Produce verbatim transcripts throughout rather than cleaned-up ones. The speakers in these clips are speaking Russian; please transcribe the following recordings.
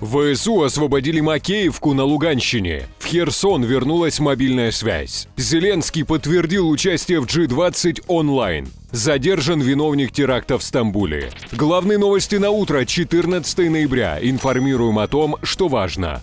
ВСУ освободили Макеевку на Луганщине. В Херсон вернулась мобильная связь. Зеленский подтвердил участие в джи двадцать онлайн. Задержан виновник теракта в Стамбуле. Главные новости на утро, четырнадцатое ноября. Информируем о том, что важно.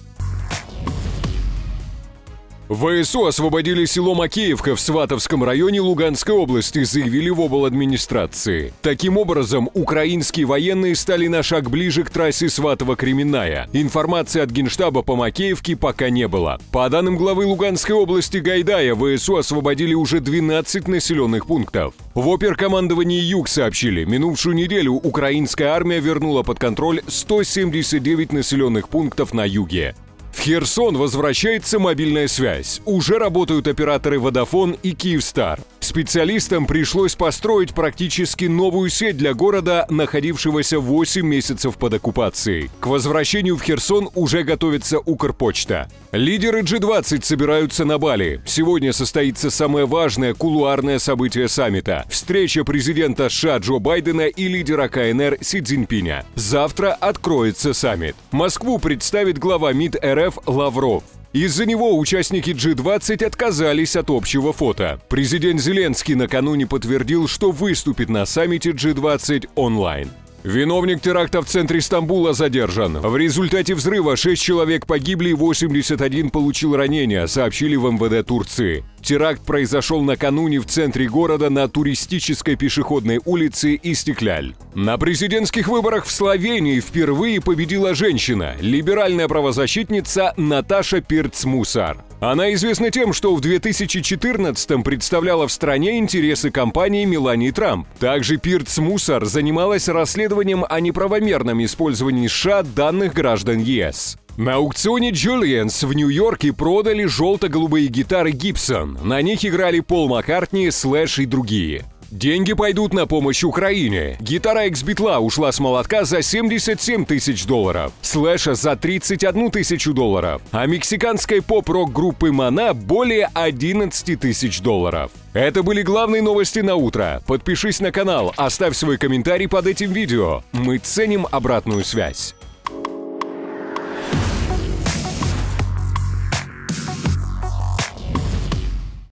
ВСУ освободили село Макеевка в Сватовском районе Луганской области, заявили в обладминистрации. Таким образом, украинские военные стали на шаг ближе к трассе Сватово-Кременная. Информации от Генштаба по Макеевке пока не было. По данным главы Луганской области Гайдая, ВСУ освободили уже двенадцать населенных пунктов. В оперкомандовании «Юг» сообщили, минувшую неделю украинская армия вернула под контроль сто семьдесят девять населенных пунктов на юге. В Херсон возвращается мобильная связь. Уже работают операторы Vodafone и Киевстар. Специалистам пришлось построить практически новую сеть для города, находившегося восемь месяцев под оккупацией. К возвращению в Херсон уже готовится Укрпочта. Лидеры джи двадцать собираются на Бали. Сегодня состоится самое важное кулуарное событие саммита – встреча президента США Джо Байдена и лидера КНР Си Цзиньпиня. Завтра откроется саммит. Москву представит глава МИД эр эф Лавров. Из-за него участники джи двадцать отказались от общего фото. Президент Зеленский накануне подтвердил, что выступит на саммите джи двадцать онлайн. Виновник теракта в центре Стамбула задержан. В результате взрыва шесть человек погибли и восемьдесят один получил ранения, сообщили в эм вэ дэ Турции. Теракт произошел накануне в центре города на туристической пешеходной улице Истикляль. На президентских выборах в Словении впервые победила женщина – либеральная правозащитница Наташа Пирц Мусар. Она известна тем, что в две тысячи четырнадцатом представляла в стране интересы компании Милани Трамп. Также Пирц Мусар занималась расследованием о неправомерном использовании США данных граждан ЕС. На аукционе Джулиенс в Нью-Йорке продали желто-голубые гитары Гибсон. На них играли Пол Маккартни, Слэш и другие. Деньги пойдут на помощь Украине. Гитара Икс Битла ушла с молотка за семьдесят семь тысяч долларов, Слэша за тридцать одну тысячу долларов, а мексиканской поп-рок группы Mana более одиннадцати тысяч долларов. Это были главные новости на утро. Подпишись на канал, оставь свой комментарий под этим видео. Мы ценим обратную связь.